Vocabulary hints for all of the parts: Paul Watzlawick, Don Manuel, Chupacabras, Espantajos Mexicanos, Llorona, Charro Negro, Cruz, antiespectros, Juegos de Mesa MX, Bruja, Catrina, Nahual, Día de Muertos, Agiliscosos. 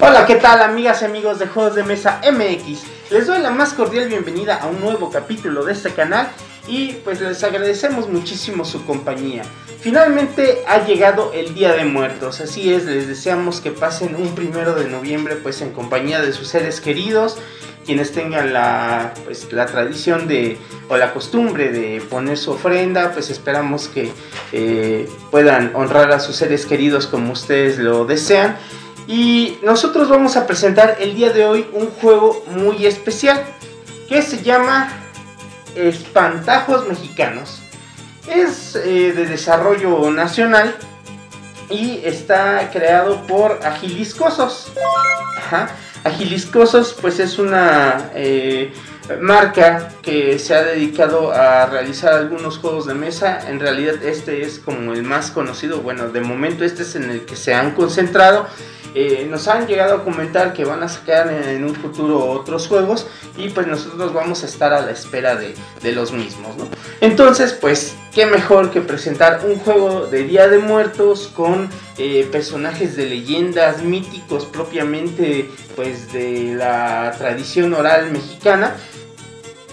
Hola, ¿qué tal, amigas y amigos de Juegos de Mesa MX? Les doy la más cordial bienvenida a un nuevo capítulo de este canal y pues les agradecemos muchísimo su compañía. Finalmente ha llegado el Día de Muertos, así es, les deseamos que pasen un 1 de noviembre pues en compañía de sus seres queridos, quienes tengan la tradición o la costumbre de poner su ofrenda, pues esperamos que puedan honrar a sus seres queridos como ustedes lo desean. Y nosotros vamos a presentar el día de hoy un juego muy especial que se llama Espantajos Mexicanos. Es de desarrollo nacional y está creado por Agiliscosos. Ajá. Agiliscosos pues es una marca que se ha dedicado a realizar algunos juegos de mesa. En realidad este es como el más conocido, bueno, de momento este es en el que se han concentrado. Nos han llegado a comentar que van a sacar en un futuro otros juegos y pues nosotros vamos a estar a la espera de los mismos, ¿no? Entonces pues qué mejor que presentar un juego de Día de Muertos con personajes de leyendas, míticos propiamente pues de la tradición oral mexicana.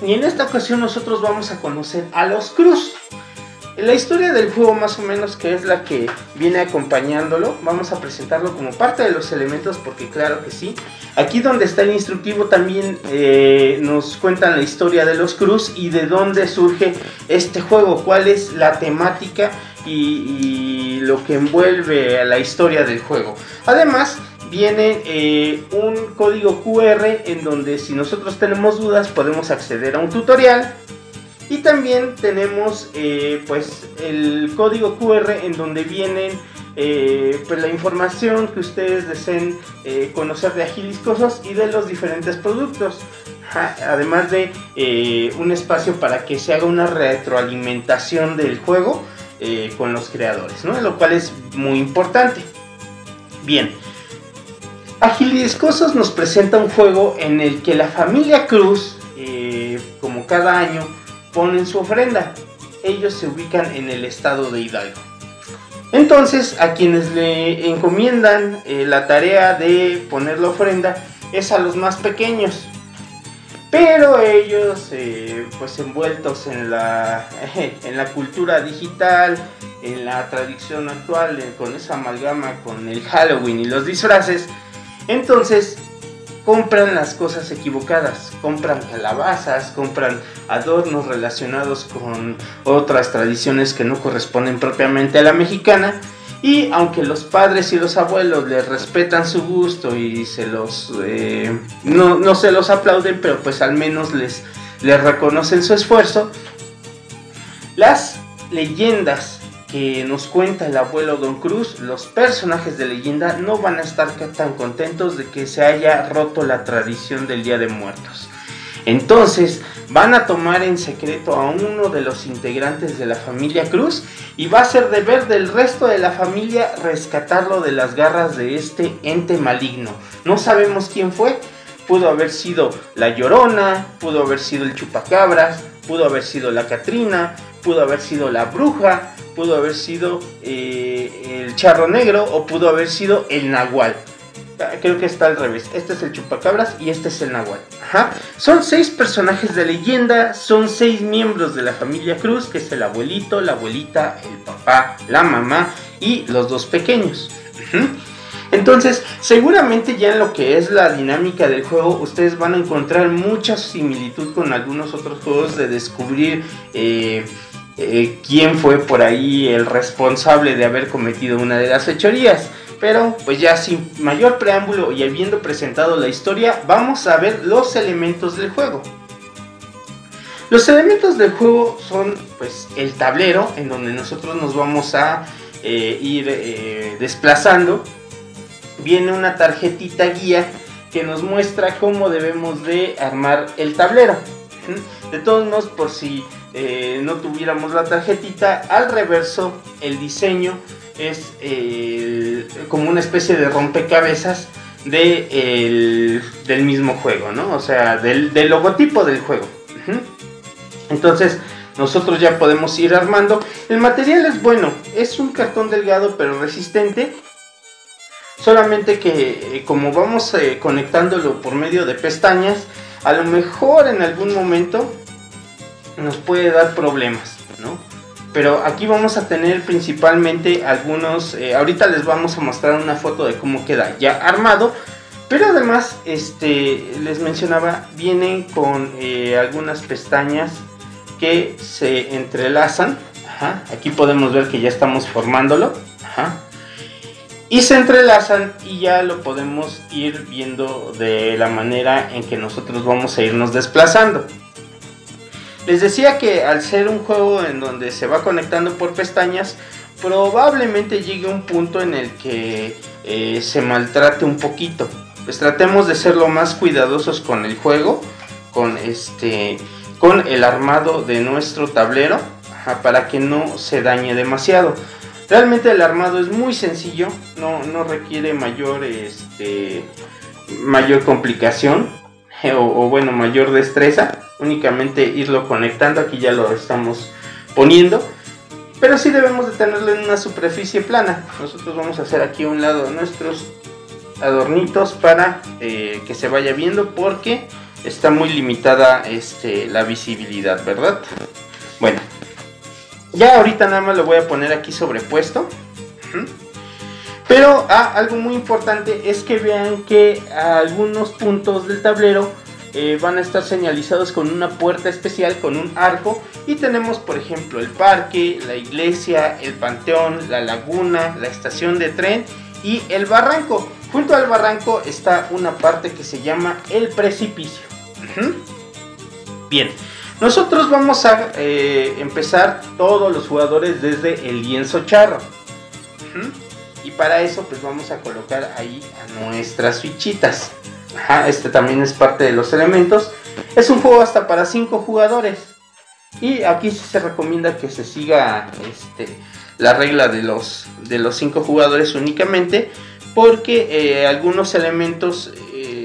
Y en esta ocasión nosotros vamos a conocer a los Cruz. La historia del juego más o menos, que es la que viene acompañándolo, vamos a presentarlo como parte de los elementos porque claro que sí. Aquí donde está el instructivo también nos cuentan la historia de los Cruz y de dónde surge este juego, cuál es la temática y lo que envuelve a la historia del juego. Además viene un código QR en donde si nosotros tenemos dudas podemos acceder a un tutorial. Y también tenemos pues el código QR en donde vienen pues la información que ustedes deseen conocer de Agiliscosos y de los diferentes productos. Además de un espacio para que se haga una retroalimentación del juego con los creadores, ¿no? Lo cual es muy importante. Bien, Agiliscosos nos presenta un juego en el que la familia Cruz, como cada año, ponen su ofrenda. Ellos se ubican en el estado de Hidalgo. Entonces a quienes le encomiendan la tarea de poner la ofrenda es a los más pequeños, pero ellos pues envueltos en la cultura digital, en la tradición actual, con esa amalgama con el Halloween y los disfraces, entonces compran las cosas equivocadas, compran calabazas, compran adornos relacionados con otras tradiciones que no corresponden propiamente a la mexicana. Y aunque los padres y los abuelos les respetan su gusto y no se los aplauden, pero pues al menos les reconocen su esfuerzo. Las leyendas que nos cuenta el abuelo Don Cruz, los personajes de leyenda no van a estar tan contentos de que se haya roto la tradición del Día de Muertos. Entonces van a tomar en secreto a uno de los integrantes de la familia Cruz y va a ser deber del resto de la familia rescatarlo de las garras de este ente maligno. No sabemos quién fue, pudo haber sido la Llorona, pudo haber sido el Chupacabras, pudo haber sido la Catrina, pudo haber sido la Bruja, pudo haber sido el Charro Negro o pudo haber sido el Nahual. Creo que está al revés, este es el Chupacabras y este es el Nahual. Ajá. Son 6 personajes de leyenda, son 6 miembros de la familia Cruz, que es el abuelito, la abuelita, el papá, la mamá y los 2 pequeños. Ajá. Entonces seguramente ya en lo que es la dinámica del juego ustedes van a encontrar mucha similitud con algunos otros juegos de descubrir quién fue por ahí el responsable de haber cometido una de las fechorías. Pero pues ya sin mayor preámbulo y habiendo presentado la historia, vamos a ver los elementos del juego. Los elementos del juego son pues el tablero en donde nosotros nos vamos a ir desplazando. Viene una tarjetita guía que nos muestra cómo debemos de armar el tablero. De todos modos, por si no tuviéramos la tarjetita, al reverso el diseño es como una especie de rompecabezas del mismo juego, ¿no? O sea, del logotipo del juego. Entonces nosotros ya podemos ir armando. El material es bueno, es un cartón delgado pero resistente. Solamente que como vamos conectándolo por medio de pestañas, a lo mejor en algún momento nos puede dar problemas, ¿no? Pero aquí vamos a tener principalmente algunos... ahorita les vamos a mostrar una foto de cómo queda ya armado. Pero además, les mencionaba, vienen con algunas pestañas que se entrelazan. Ajá, aquí podemos ver que ya estamos formándolo. Ajá. Y se entrelazan y ya lo podemos ir viendo de la manera en que nosotros vamos a irnos desplazando. Les decía que al ser un juego en donde se va conectando por pestañas, probablemente llegue un punto en el que se maltrate un poquito. Pues tratemos de ser lo más cuidadosos con el juego, con el armado de nuestro tablero, para que no se dañe demasiado. Realmente el armado es muy sencillo, no requiere mayor complicación o mayor destreza. Únicamente irlo conectando, aquí ya lo estamos poniendo, pero sí debemos de tenerlo en una superficie plana. Nosotros vamos a hacer aquí a un lado nuestros adornitos para que se vaya viendo, porque está muy limitada la visibilidad, ¿verdad? Bueno, ya ahorita nada más lo voy a poner aquí sobrepuesto. Pero algo muy importante es que vean que a algunos puntos del tablero van a estar señalizados con una puerta especial, con un arco, y tenemos por ejemplo el parque, la iglesia, el panteón, la laguna, la estación de tren y el barranco. Junto al barranco está una parte que se llama el precipicio. Bien, nosotros vamos a empezar todos los jugadores desde el lienzo charro. Y para eso pues vamos a colocar ahí a nuestras fichitas. Ajá, también es parte de los elementos. Es un juego hasta para 5 jugadores. Y aquí sí se recomienda que se siga la regla de los 5 jugadores únicamente, porque algunos elementos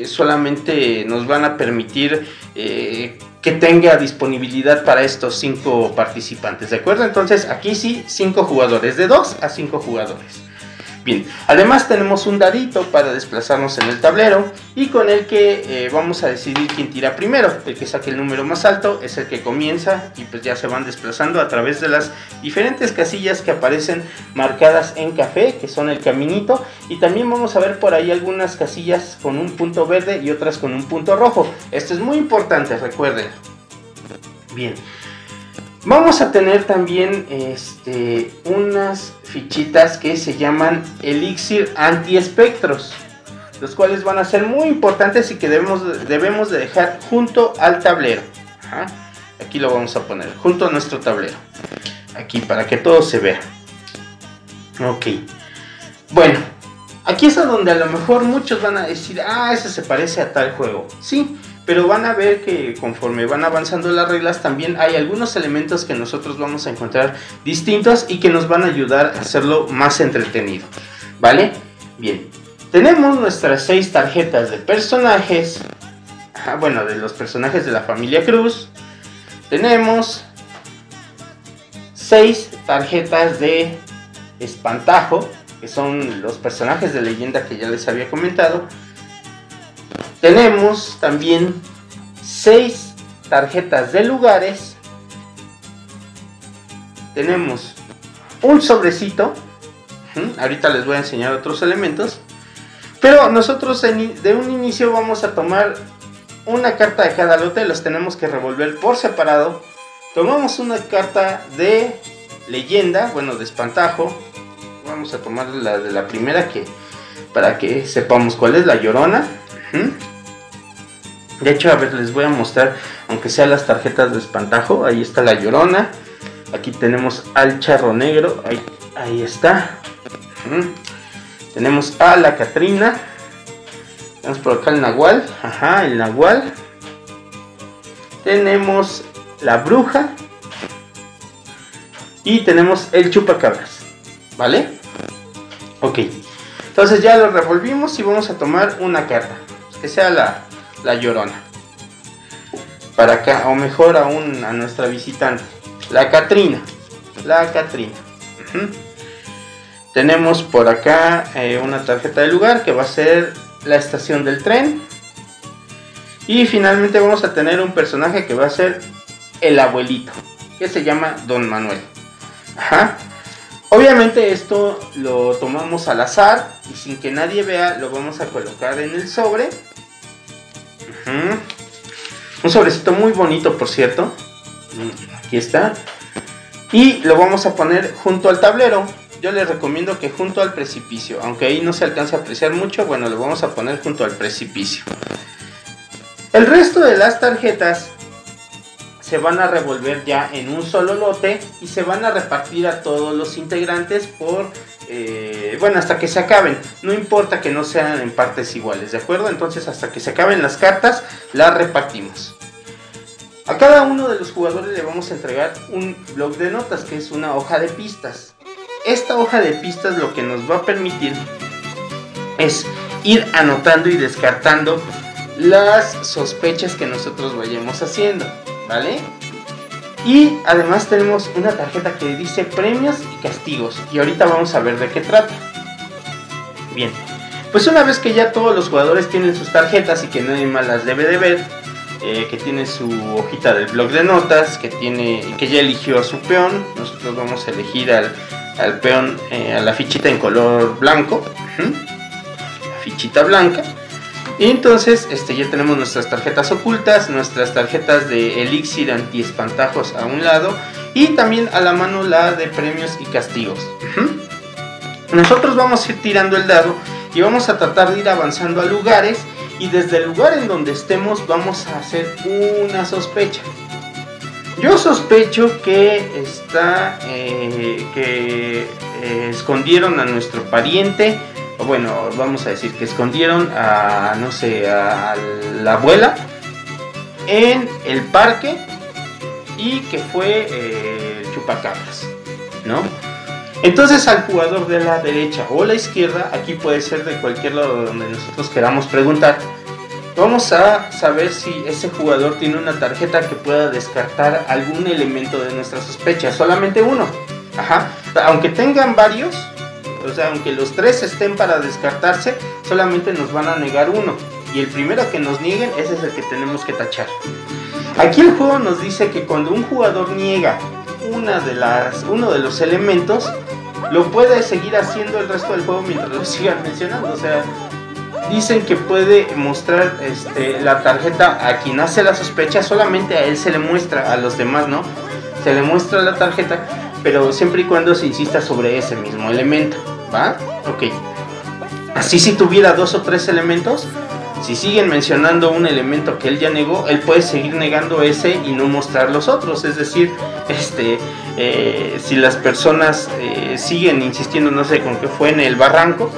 solamente nos van a permitir que tenga disponibilidad para estos 5 participantes, ¿de acuerdo? Entonces aquí sí, 5 jugadores, de 2 a 5 jugadores. Bien, además tenemos un dadito para desplazarnos en el tablero y con el que vamos a decidir quién tira primero. El que saque el número más alto es el que comienza, y pues ya se van desplazando a través de las diferentes casillas que aparecen marcadas en café, que son el caminito, y también vamos a ver por ahí algunas casillas con un punto verde y otras con un punto rojo. Esto es muy importante, recuerden. Bien, vamos a tener también unas fichitas que se llaman elixir antiespectros, los cuales van a ser muy importantes y que debemos de dejar junto al tablero. Ajá. Aquí lo vamos a poner junto a nuestro tablero, aquí, para que todo se vea. Ok, bueno, aquí es a donde a lo mejor muchos van a decir, ah, ese se parece a tal juego. Sí, pero van a ver que conforme van avanzando las reglas también hay algunos elementos que nosotros vamos a encontrar distintos y que nos van a ayudar a hacerlo más entretenido, ¿vale? Bien, tenemos nuestras 6 tarjetas de personajes, bueno, de los personajes de la familia Cruz. Tenemos 6 tarjetas de espantajo, que son los personajes de leyenda que ya les había comentado. Tenemos también 6 tarjetas de lugares. Tenemos un sobrecito. Ahorita les voy a enseñar otros elementos. Pero nosotros de un inicio vamos a tomar una carta de cada lote. Los tenemos que revolver por separado. Tomamos una carta de leyenda, bueno, de espantajo. Vamos a tomar la de la primera, que para que sepamos cuál es, la Llorona. De hecho, a ver, les voy a mostrar, aunque sean las tarjetas de espantajo. Ahí está la Llorona. Aquí tenemos al Charro Negro. Ahí está. Tenemos a la Catrina. Tenemos por acá el Nahual. Ajá, el Nahual. Tenemos la Bruja. Y tenemos el Chupacabras. ¿Vale? Ok. Entonces ya lo revolvimos y vamos a tomar una carta. Que sea la Llorona. Para acá, o mejor aún, a nuestra visitante, la Catrina. Tenemos por acá una tarjeta de lugar que va a ser la estación del tren. Y finalmente vamos a tener un personaje que va a ser el abuelito, que se llama Don Manuel. Ajá. Obviamente esto lo tomamos al azar y sin que nadie vea lo vamos a colocar en el sobre. Ajá. Un sobrecito muy bonito, por cierto. Aquí está. Y lo vamos a poner junto al tablero. Yo les recomiendo que junto al precipicio, aunque ahí no se alcance a apreciar mucho, bueno, lo vamos a poner junto al precipicio. El resto de las tarjetas se van a revolver ya en un solo lote y se van a repartir a todos los integrantes por, bueno, hasta que se acaben. No importa que no sean en partes iguales, ¿de acuerdo? Entonces hasta que se acaben las cartas, las repartimos. A cada uno de los jugadores le vamos a entregar un bloc de notas, que es una hoja de pistas. Esta hoja de pistas lo que nos va a permitir es ir anotando y descartando las sospechas que nosotros vayamos haciendo, ¿vale? Y además tenemos una tarjeta que dice premios y castigos, y ahorita vamos a ver de qué trata. Bien, pues una vez que ya todos los jugadores tienen sus tarjetas y que nadie más las debe de ver, que tiene su hojita del bloc de notas, que ya eligió a su peón, nosotros vamos a elegir al peón, a la fichita en color blanco, la fichita blanca. Y entonces ya tenemos nuestras tarjetas ocultas, nuestras tarjetas de elixir anti espantajos a un lado, y también a la mano la de premios y castigos. Nosotros vamos a ir tirando el dado y vamos a tratar de ir avanzando a lugares, y desde el lugar en donde estemos vamos a hacer una sospecha. Yo sospecho que está escondieron a nuestro pariente. Bueno, vamos a decir que escondieron a, no sé, a la abuela en el parque, y que fue Chupacabras, ¿no? Entonces al jugador de la derecha o la izquierda, aquí puede ser de cualquier lado donde nosotros queramos preguntar, vamos a saber si ese jugador tiene una tarjeta que pueda descartar algún elemento de nuestra sospecha, solamente uno. Ajá. Aunque tengan varios, o sea, aunque los tres estén para descartarse, solamente nos van a negar uno. Y el primero que nos nieguen, ese es el que tenemos que tachar. Aquí el juego nos dice que cuando un jugador niega uno de los elementos, lo puede seguir haciendo el resto del juego mientras lo sigan mencionando. O sea, dicen que puede mostrar la tarjeta a quien hace la sospecha, solamente a él se le muestra, a los demás no. Se le muestra la tarjeta, pero siempre y cuando se insista sobre ese mismo elemento, ¿va? Ok. Así si tuviera dos o tres elementos, si siguen mencionando un elemento que él ya negó, él puede seguir negando ese y no mostrar los otros. Es decir, si las personas siguen insistiendo, no sé, con que fue en el barranco,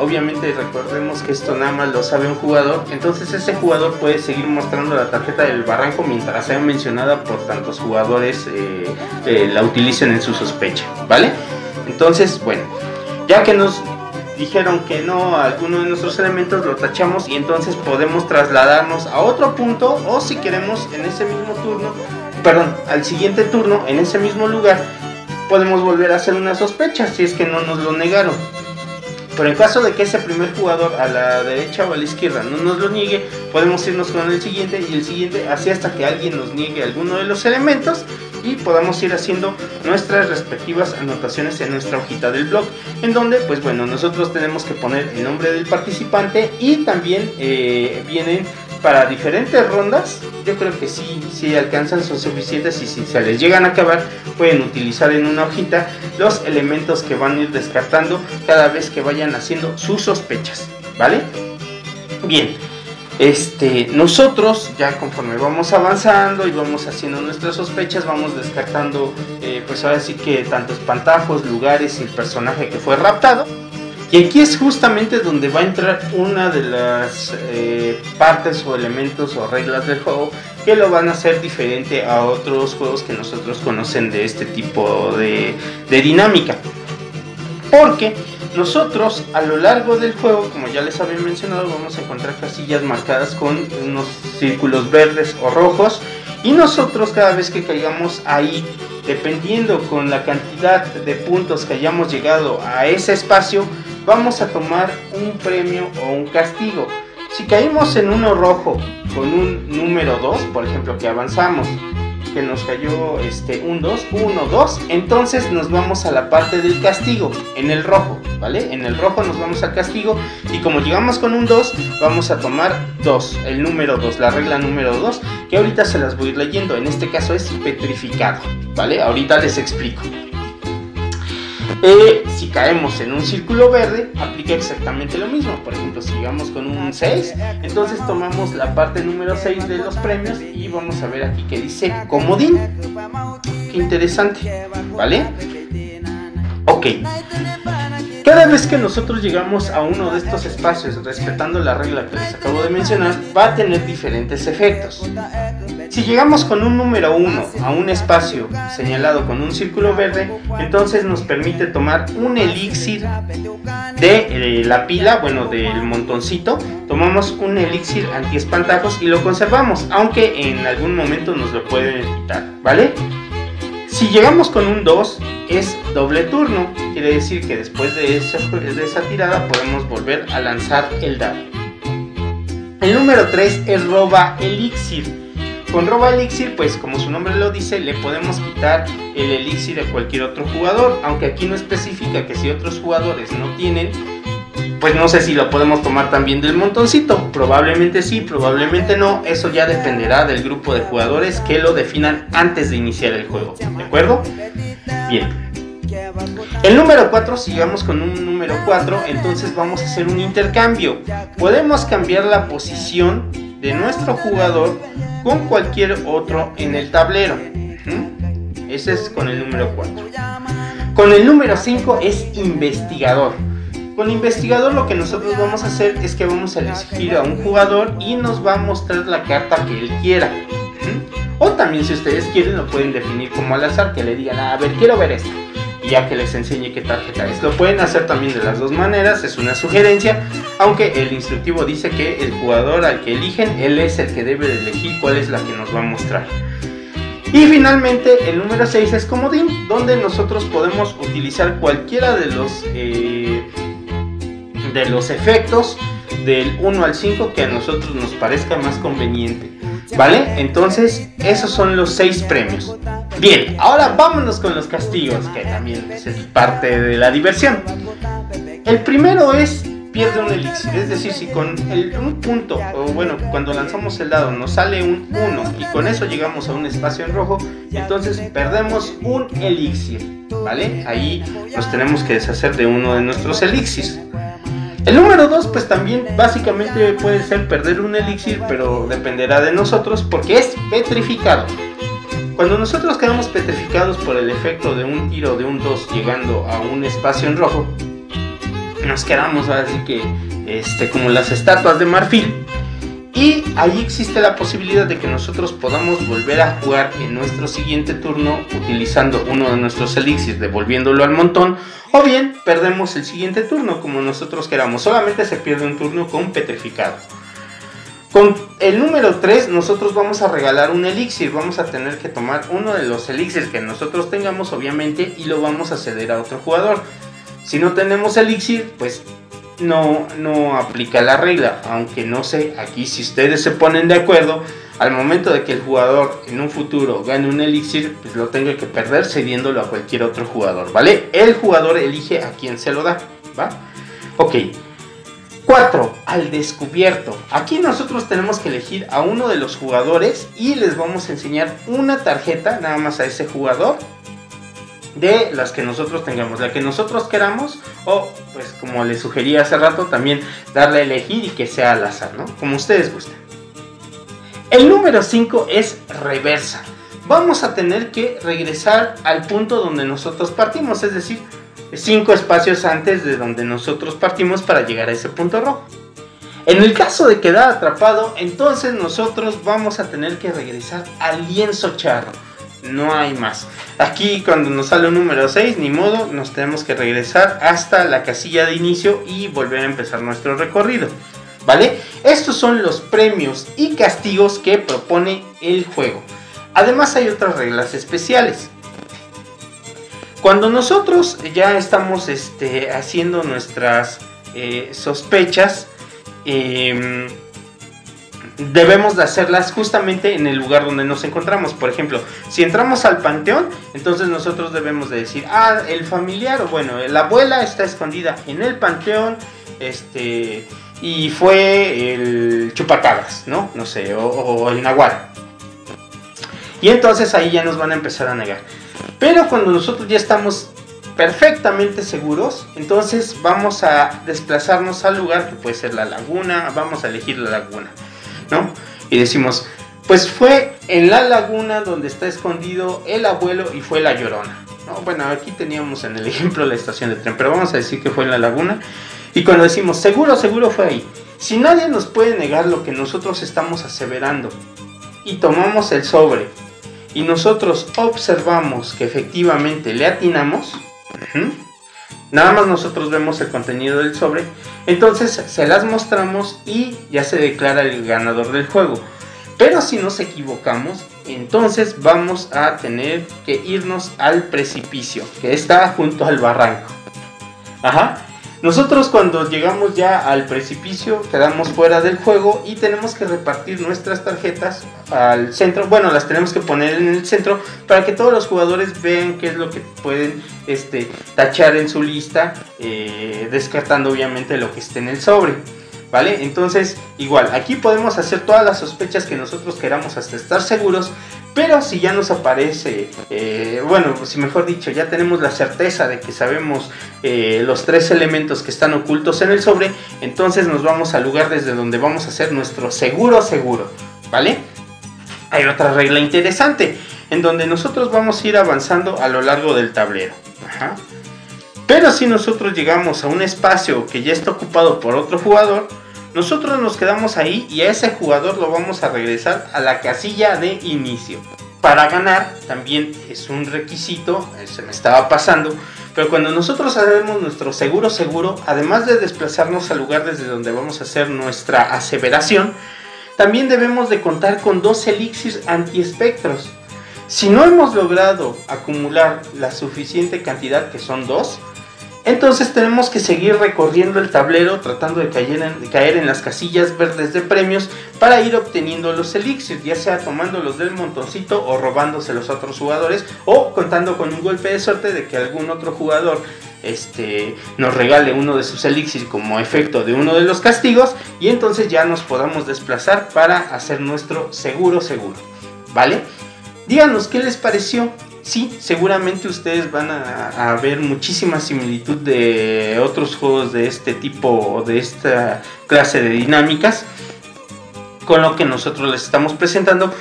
obviamente recordemos que esto nada más lo sabe un jugador, entonces ese jugador puede seguir mostrando la tarjeta del barranco mientras sea mencionada por tantos jugadores la utilicen en su sospecha, ¿vale? Entonces, bueno, ya que nos dijeron que no a alguno de nuestros elementos, lo tachamos y entonces podemos trasladarnos a otro punto, o si queremos en ese mismo turno, perdón, al siguiente turno, en ese mismo lugar, podemos volver a hacer una sospecha si es que no nos lo negaron. Pero en caso de que ese primer jugador a la derecha o a la izquierda no nos lo niegue, podemos irnos con el siguiente y el siguiente, así hasta que alguien nos niegue alguno de los elementos y podamos ir haciendo nuestras respectivas anotaciones en nuestra hojita del blog, en donde, pues bueno, nosotros tenemos que poner el nombre del participante, y también vienen para diferentes rondas. Yo creo que sí alcanzan, son suficientes, y si se les llegan a acabar pueden utilizar en una hojita los elementos que van a ir descartando cada vez que vayan haciendo sus sospechas, ¿vale? Bien, nosotros ya conforme vamos avanzando y vamos haciendo nuestras sospechas, vamos descartando pues ahora sí que tanto espantajos, lugares y el personaje que fue raptado. Y aquí es justamente donde va a entrar una de las partes o elementos o reglas del juego que lo van a hacer diferente a otros juegos que nosotros conocen de este tipo de dinámica. Porque nosotros a lo largo del juego, como ya les había mencionado, vamos a encontrar casillas marcadas con unos círculos verdes o rojos, Y nosotros cada vez que caigamos ahí, dependiendo con la cantidad de puntos que hayamos llegado a ese espacio, vamos a tomar un premio o un castigo. Si caímos en uno rojo con un número 2, por ejemplo, que avanzamos, que nos cayó un 2, 1, 2, entonces nos vamos a la parte del castigo, en el rojo, ¿vale? En el rojo nos vamos al castigo y como llegamos con un 2, vamos a tomar 2, el número 2, la regla número 2, que ahorita se las voy a ir leyendo, en este caso es petrificado, ¿vale? Ahorita les explico. Si caemos en un círculo verde, aplica exactamente lo mismo. Por ejemplo, si llegamos con un 6, entonces tomamos la parte número 6 de los premios y vamos a ver aquí que dice comodín. Qué interesante, ¿vale? Ok. Cada vez que nosotros llegamos a uno de estos espacios, respetando la regla que les acabo de mencionar, va a tener diferentes efectos. Si llegamos con un número 1 a un espacio señalado con un círculo verde, entonces nos permite tomar un elixir de la pila, bueno, del montoncito. Tomamos un elixir antiespantajos y lo conservamos, aunque en algún momento nos lo pueden quitar, ¿vale? Si llegamos con un 2, es doble turno, quiere decir que después de esa tirada podemos volver a lanzar el dado. El número 3 es roba elixir. Con roba elixir, pues como su nombre lo dice, le podemos quitar el elixir a cualquier otro jugador, aunque aquí no especifica que si otros jugadores no tienen, pues no sé si lo podemos tomar también del montoncito, probablemente sí, probablemente no, eso ya dependerá del grupo de jugadores que lo definan antes de iniciar el juego, ¿de acuerdo? Bien. El número 4, si llegamos con un número 4, entonces vamos a hacer un intercambio. Podemos cambiar la posición de nuestro jugador con cualquier otro en el tablero. Ese es con el número 4. Con el número 5 es investigador. Con investigador lo que nosotros vamos a hacer es que vamos a elegir a un jugador y nos va a mostrar la carta que él quiera. O también si ustedes quieren lo pueden definir como al azar, que le digan, a ver, quiero ver esto, y ya que les enseñe qué tarjeta es. Lo pueden hacer también de las dos maneras, es una sugerencia, aunque el instructivo dice que el jugador al que eligen, él es el que debe de elegir cuál es la que nos va a mostrar. Y finalmente el número 6 es comodín, donde nosotros podemos utilizar cualquiera de los efectos del 1 al 5 que a nosotros nos parezca más conveniente, ¿vale? Entonces, esos son los 6 premios. Bien, ahora vámonos con los castigos, que también es parte de la diversión. El primero es pierde un elixir, es decir, si con un punto, o bueno, cuando lanzamos el dado nos sale un 1 y con eso llegamos a un espacio en rojo, entonces perdemos un elixir, ¿vale? Ahí nos tenemos que deshacer de uno de nuestros elixirs. El número 2 pues también básicamente puede ser perder un elixir, pero dependerá de nosotros porque es petrificado. Cuando nosotros quedamos petrificados por el efecto de un tiro de un 2 llegando a un espacio en rojo, nos quedamos así que como las estatuas de marfil. Y ahí existe la posibilidad de que nosotros podamos volver a jugar en nuestro siguiente turno utilizando uno de nuestros elixirs, devolviéndolo al montón, o bien perdemos el siguiente turno como nosotros queramos, solamente se pierde un turno con petrificado. Con el número 3 nosotros vamos a regalar un elixir, vamos a tener que tomar uno de los elixirs que nosotros tengamos obviamente y lo vamos a ceder a otro jugador. Si no tenemos elixir, pues no aplica la regla, aunque no sé, aquí si ustedes se ponen de acuerdo, al momento de que el jugador en un futuro gane un elixir, pues lo tenga que perder cediéndolo a cualquier otro jugador, ¿vale? El jugador elige a quién se lo da, ¿va? Ok. 4. Al descubierto. Aquí nosotros tenemos que elegir a uno de los jugadores y les vamos a enseñar una tarjeta, nada más a ese jugador, de las que nosotros tengamos, la que nosotros queramos, o pues como les sugerí hace rato también darle a elegir y que sea al azar, ¿no? Como ustedes gusten. El número 5 es reversa. Vamos a tener que regresar al punto donde nosotros partimos, es decir, 5 espacios antes de donde nosotros partimos para llegar a ese punto rojo. En el caso de quedar atrapado, entonces nosotros vamos a tener que regresar al lienzo charro. No hay más. Aquí cuando nos sale un número 6, ni modo, nos tenemos que regresar hasta la casilla de inicio y volver a empezar nuestro recorrido, ¿vale? Estos son los premios y castigos que propone el juego. Además hay otras reglas especiales. Cuando nosotros ya estamos haciendo nuestras sospechas, debemos de hacerlas justamente en el lugar donde nos encontramos. Por ejemplo, si entramos al panteón, entonces nosotros debemos de decir, ah, el familiar, o bueno, la abuela está escondida en el panteón, y fue el Chupacabras, ¿no? No sé, o el Nahual. Y entonces ahí ya nos van a empezar a negar. Pero cuando nosotros ya estamos perfectamente seguros, entonces vamos a desplazarnos al lugar que puede ser la laguna, vamos a elegir la laguna, ¿no? Y decimos, pues fue en la laguna donde está escondido el abuelo y fue la Llorona, ¿no? Bueno, aquí teníamos en el ejemplo la estación de tren, pero vamos a decir que fue en la laguna. Y cuando decimos, seguro, seguro fue ahí. Si nadie nos puede negar lo que nosotros estamos aseverando y tomamos el sobre y nosotros observamos que efectivamente le atinamos, nada más nosotros vemos el contenido del sobre, entonces se las mostramos y ya se declara el ganador del juego. Pero si nos equivocamos, entonces vamos a tener que irnos al precipicio, que está junto al barranco. Ajá. Nosotros cuando llegamos ya al precipicio quedamos fuera del juego y tenemos que repartir nuestras tarjetas al centro. Bueno, las tenemos que poner en el centro para que todos los jugadores vean qué es lo que pueden tachar en su lista, descartando obviamente lo que esté en el sobre, ¿vale? Entonces igual, aquí podemos hacer todas las sospechas que nosotros queramos hasta estar seguros. Pero si ya nos aparece, bueno, si mejor dicho, ya tenemos la certeza de que sabemos los tres elementos que están ocultos en el sobre, entonces nos vamos al lugar desde donde vamos a hacer nuestro seguro seguro, ¿vale? Hay otra regla interesante, en donde nosotros vamos a ir avanzando a lo largo del tablero. Ajá. Pero si nosotros llegamos a un espacio que ya está ocupado por otro jugador, nosotros nos quedamos ahí y a ese jugador lo vamos a regresar a la casilla de inicio. Para ganar también es un requisito, se me estaba pasando, pero cuando nosotros hacemos nuestro seguro seguro, además de desplazarnos al lugar desde donde vamos a hacer nuestra aseveración, también debemos de contar con dos elixir antiespectros. Si no hemos logrado acumular la suficiente cantidad, que son dos, entonces tenemos que seguir recorriendo el tablero tratando de caer en las casillas verdes de premios para ir obteniendo los elixir, ya sea tomándolos del montoncito o robándose los otros jugadores o contando con un golpe de suerte de que algún otro jugador nos regale uno de sus elixir como efecto de uno de los castigos y entonces ya nos podamos desplazar para hacer nuestro seguro seguro, ¿vale? Díganos qué les pareció. Sí, seguramente ustedes van a ver muchísima similitud de otros juegos de este tipo o de esta clase de dinámicas con lo que nosotros les estamos presentando,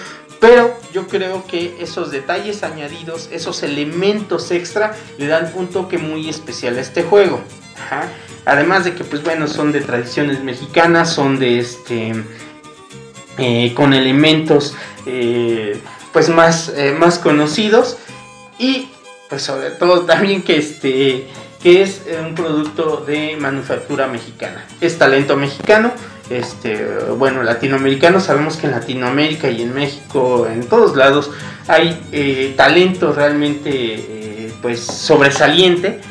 pero yo creo que esos detalles añadidos, esos elementos extra le dan un toque muy especial a este juego. Ajá. Además de que, pues bueno, son de tradiciones mexicanas, son de con elementos pues más conocidos y pues sobre todo también que es un producto de manufactura mexicana, es talento mexicano, bueno, latinoamericano. Sabemos que en Latinoamérica y en México, en todos lados hay talento realmente pues sobresaliente,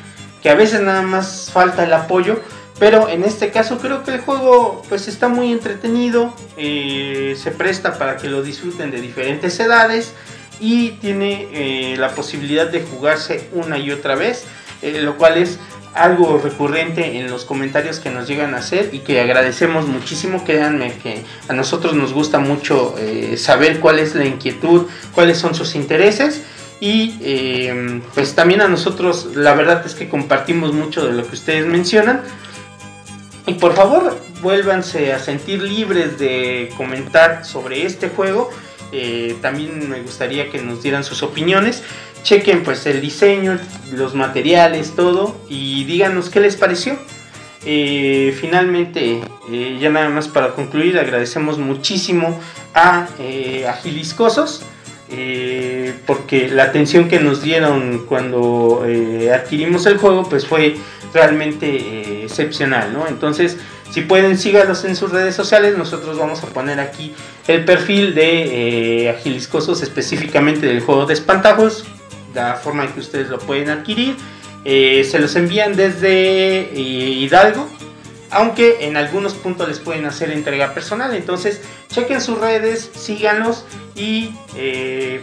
que a veces nada más falta el apoyo. Pero en este caso creo que el juego pues está muy entretenido, se presta para que lo disfruten de diferentes edades y tiene la posibilidad de jugarse una y otra vez, lo cual es algo recurrente en los comentarios que nos llegan a hacer y que agradecemos muchísimo. Créanme que a nosotros nos gusta mucho saber cuál es la inquietud, cuáles son sus intereses. Y pues también a nosotros la verdad es que compartimos mucho de lo que ustedes mencionan. Y por favor, vuélvanse a sentir libres de comentar sobre este juego. También me gustaría que nos dieran sus opiniones. Chequen pues el diseño, los materiales, todo. Y díganos qué les pareció. Finalmente, ya nada más para concluir, agradecemos muchísimo a Agiliscosos. Porque la atención que nos dieron cuando adquirimos el juego pues fue realmente excepcional, ¿no? Entonces Si pueden, síganos en sus redes sociales. Nosotros vamos a poner aquí el perfil de Agiliscosos, específicamente del juego de Espantajos, la forma en que ustedes lo pueden adquirir. Se los envían desde Hidalgo, aunque en algunos puntos les pueden hacer entrega personal. Entonces chequen sus redes, síganlos y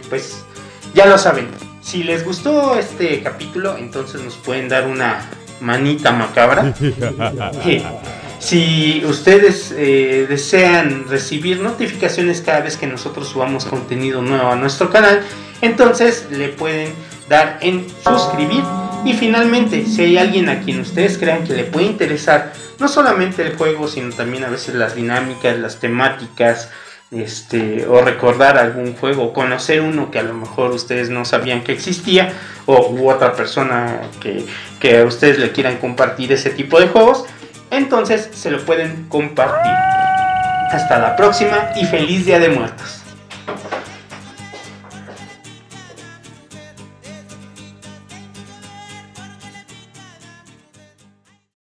pues ya lo saben. Si les gustó este capítulo, entonces nos pueden dar una manita macabra. Si ustedes desean recibir notificaciones cada vez que nosotros subamos contenido nuevo a nuestro canal, entonces le pueden dar en suscribir. Y finalmente, si hay alguien a quien ustedes crean que le puede interesar no solamente el juego, sino también a veces las dinámicas, las temáticas, o recordar algún juego, conocer uno que a lo mejor ustedes no sabían que existía, u otra persona que a ustedes le quieran compartir ese tipo de juegos, entonces se lo pueden compartir. Hasta la próxima y feliz Día de Muertos.